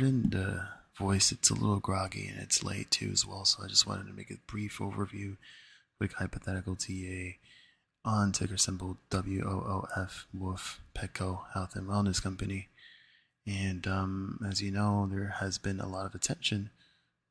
Pardon the voice, it's a little groggy and it's late too as well, so I just wanted to make a brief overview, quick hypothetical TA on ticker symbol WOOF, Woof, Petco Health and Wellness Company. And as you know, there has been a lot of attention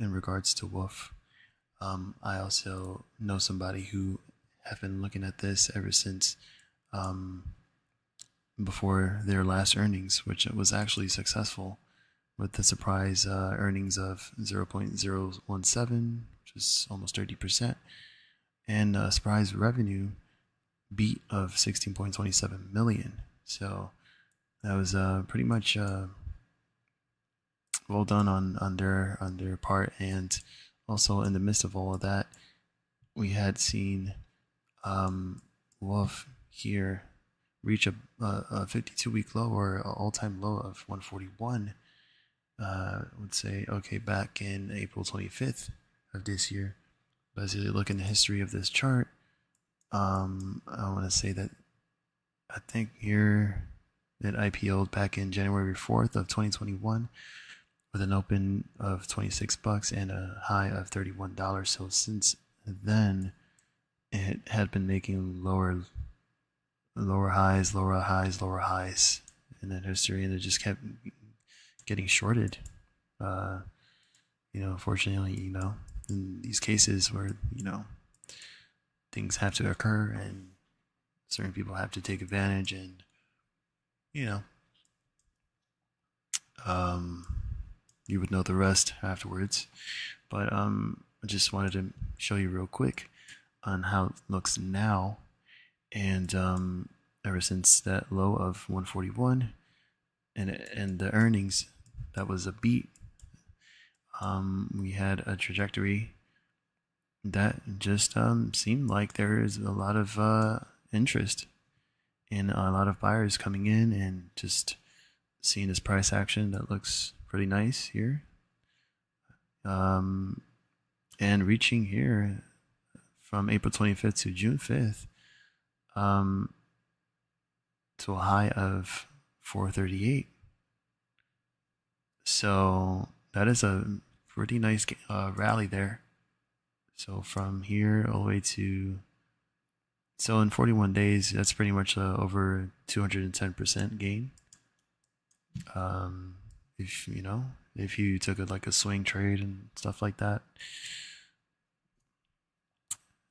in regards to Woof. I also know somebody who have been looking at this ever since before their last earnings, which was actually successful with the surprise earnings of 0.017, which is almost 30%, and a surprise revenue beat of 16.27 million. So that was pretty much well done on their part. And also in the midst of all of that, we had seen Woof here reach a 52-week low, or an all-time low of 141. I would say, okay, back in April 25th of this year. But as you look in the history of this chart, I want to say that I think here it IPO'd back in January 4th of 2021 with an open of $26 and a high of $31. So since then, it had been making lower highs, lower highs, lower highs in that history, and it just kept getting shorted. You know, unfortunately, you know, in these cases where, you know, things have to occur and certain people have to take advantage, and, you know, you would know the rest afterwards. But I just wanted to show you real quick on how it looks now. And ever since that low of 141 and the earnings, that was a beat. We had a trajectory that just seemed like there is a lot of interest and a lot of buyers coming in, and just seeing this price action that looks pretty nice here, and reaching here from April 25th to June 5th to a high of 438. So that is a pretty nice rally there. So from here all the way to, so in 41 days, that's pretty much over 210% gain. If you know, if you took like a swing trade and stuff like that,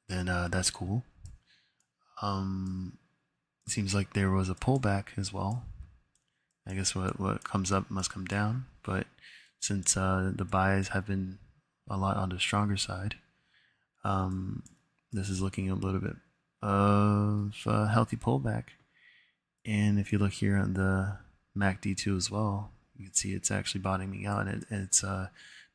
then that's cool. Seems like there was a pullback as well. I guess what comes up must come down, but since the buys have been a lot on the stronger side, this is looking a little bit of a healthy pullback. And if you look here on the MACD too as well, you can see it's actually bottoming out, and it's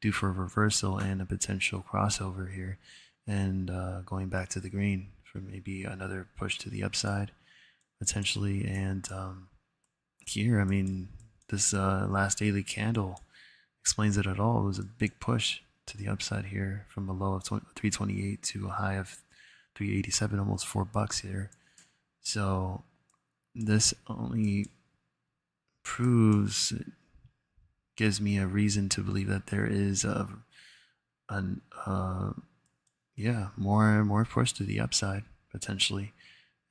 due for a reversal and a potential crossover here, and going back to the green for maybe another push to the upside potentially. And here, I mean, this last daily candle explains it at all. It was a big push to the upside here from a low of 328 to a high of 387, almost $4 here. So this only proves, gives me a reason to believe that there is yeah, more push to the upside potentially,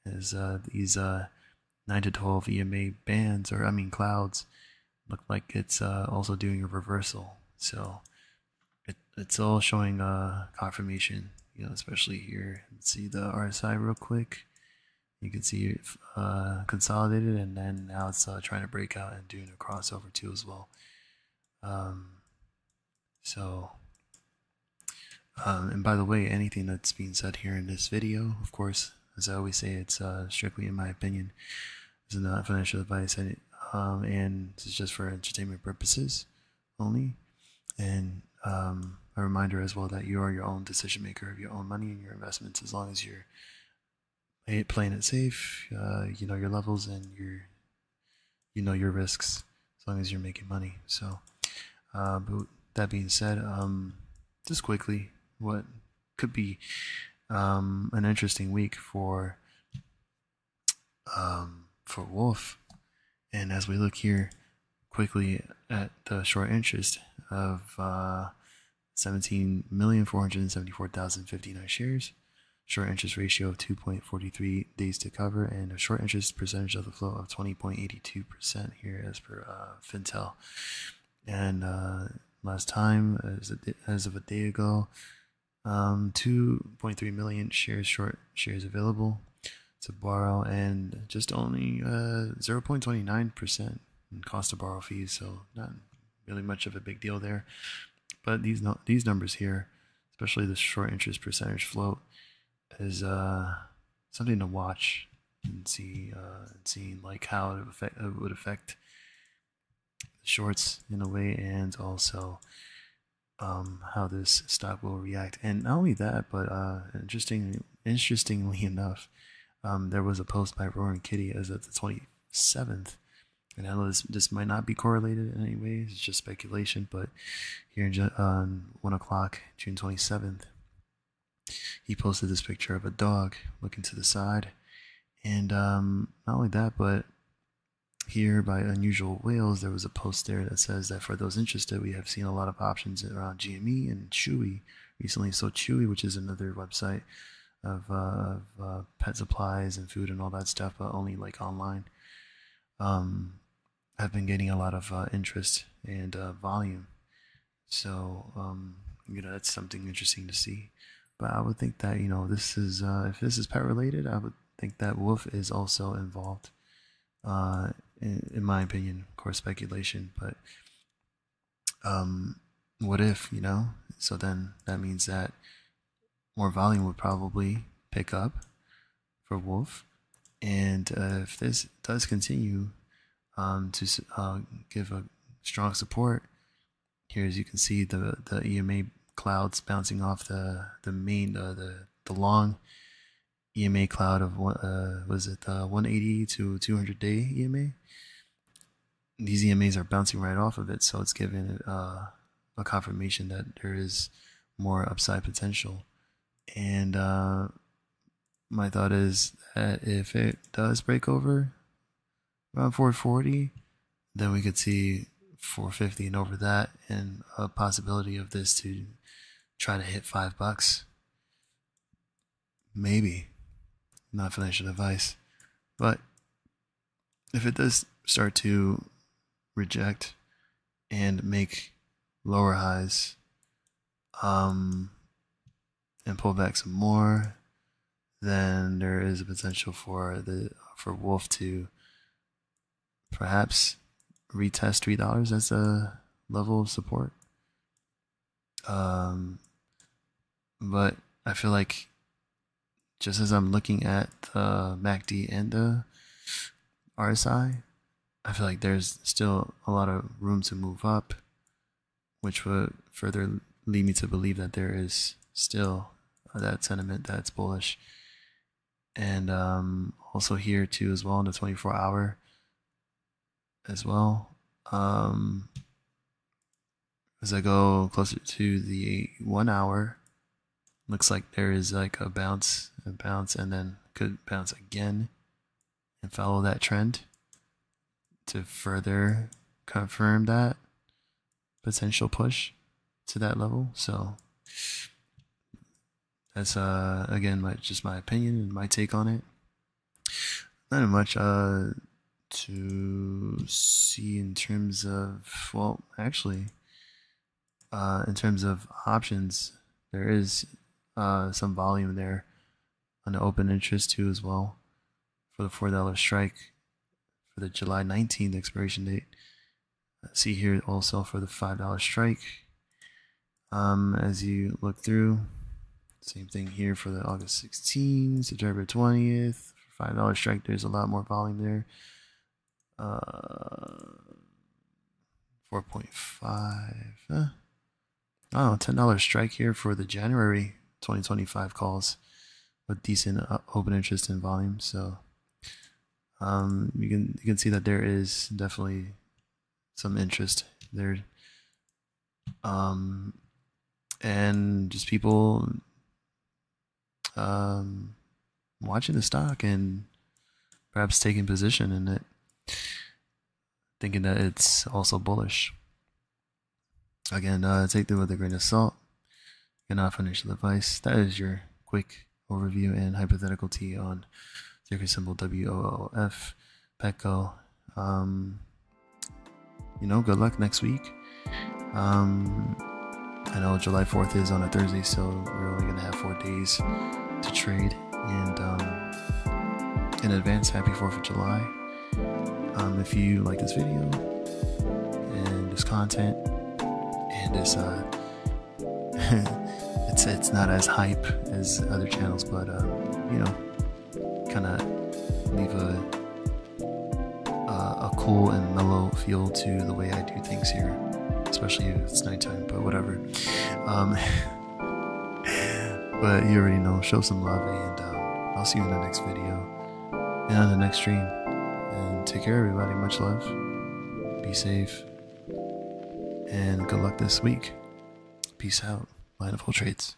as these 9 to 12 EMA bands, or I mean clouds, look like it's also doing a reversal. So it's all showing confirmation, you know, especially here. Let's see the RSI real quick. You can see it consolidated, and then now it's trying to break out and doing a crossover too as well. And by the way, anything that's being said here in this video, of course, as I always say, it's strictly in my opinion. This is not financial advice, and this is just for entertainment purposes only. And a reminder as well that you are your own decision maker of your own money and your investments, as long as you're playing it safe, you know your levels and you know your risks, as long as you're making money. So, but that being said, just quickly, what could be an interesting week for Woof. And as we look here, quickly at the short interest of 17,474,059 shares, short interest ratio of 2.43 days to cover, and a short interest percentage of the flow of 20.82% here as per FinTel. And last time, as of a day ago, 2.3 million shares short, shares available to borrow, and just only 0.29% in cost of borrow fees, so not really much of a big deal there. But these numbers here, especially the short interest percentage float, is something to watch and see, seeing like how it would affect shorts in a way, and also how this stock will react. And not only that, but interestingly enough, there was a post by Roaring Kitty as of the 27th, and I know this might not be correlated in any way, it's just speculation, but here on 1 o'clock, June 27th, he posted this picture of a dog looking to the side. And not only that, but here by Unusual Whales, there was a post there that says that for those interested, we have seen a lot of options around GME and Chewy recently. So Chewy, which is another website of pet supplies and food and all that stuff, but only like online, have been getting a lot of interest and volume. So you know, that's something interesting to see. But I would think that, you know, this is if this is pet related, I would think that WOOF is also involved. In my opinion, of course, speculation. But what if, you know? So then that means that more volume would probably pick up for WOOF, and if this does continue to give a strong support here, as you can see, the EMA clouds bouncing off the main the long EMA cloud of was it the 180 to 200 day EMA? These EMAs are bouncing right off of it, so it's given a confirmation that there is more upside potential. And my thought is that if it does break over around 440, then we could see 450 and over that, and a possibility of this to try to hit $5. Maybe. Not financial advice. But if it does start to reject and make lower highs, and pull back some more, then there is a potential for WOOF to perhaps retest $3 as a level of support. But I feel like, just as I'm looking at the MACD and the RSI, I feel like there's still a lot of room to move up, which would further lead me to believe that there is still that sentiment that's bullish. And also here too as well, in the 24-hour as well, as I go closer to the 1 hour, looks like there is like a bounce, and then could bounce again and follow that trend to further confirm that potential push to that level. So that's again just my opinion and my take on it. Not much to see in terms of, well, actually, in terms of options, there is some volume there on the open interest too as well, for the $4 strike for the July 19th expiration date. See here also for the $5 strike. As you look through, same thing here for the August 16th, September 20th, $5 strike. There's a lot more volume there. 4.5. Oh, $10 strike here for the January 2025 calls, with decent open interest and volume. So you can see that there is definitely some interest there, and just people watching the stock and perhaps taking position in it. thinking that it's also bullish. Again, take that with a grain of salt. Again, not financial advice. That is your quick overview and hypothetical tea on ticker symbol WOOF, Petco. You know, good luck next week. I know July 4th is on a Thursday, so we're only gonna have 4 days to trade. And in advance, happy 4th of July. If you like this video and this content and this it's not as hype as other channels, but you know, kind of leave a cool and mellow feel to the way I do things here, especially if it's nighttime, but whatever. But you already know, show some love, and I'll see you in the next video and on the next stream. And take care, everybody. Much love, be safe, and good luck this week. Peace out. Line of all trades.